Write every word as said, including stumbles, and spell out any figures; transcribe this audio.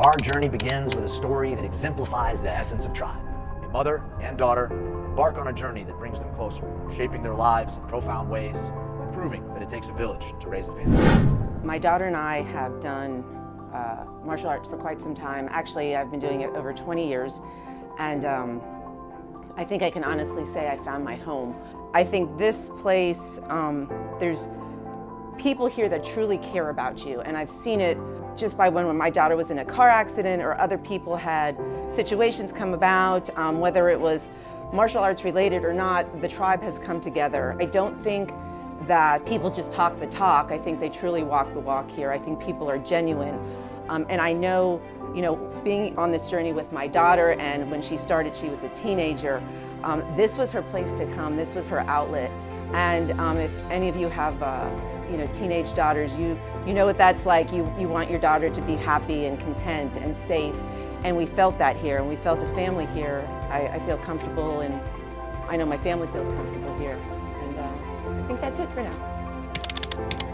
Our journey begins with a story that exemplifies the essence of tribe. A mother and daughter embark on a journey that brings them closer, shaping their lives in profound ways, and proving that it takes a village to raise a family. My daughter and I have done uh, martial arts for quite some time. Actually, I've been doing it over twenty years, and um, I think I can honestly say I found my home. I think this place, um, there's people here that truly care about you, and I've seen it just by when, when my daughter was in a car accident or other people had situations come about, um, whether it was martial arts related or not, the tribe has come together. I don't think that people just talk the talk. I think they truly walk the walk here. I think people are genuine. Um, and I know, you know, being on this journey with my daughter, and when she started, she was a teenager. Um, this was her place to come. This was her outlet. And um, if any of you have, uh, you know, teenage daughters, you you know what that's like. You you want your daughter to be happy and content and safe. And we felt that here, and we felt a family here. I, I feel comfortable, and I know my family feels comfortable here. And uh, I think that's it for now.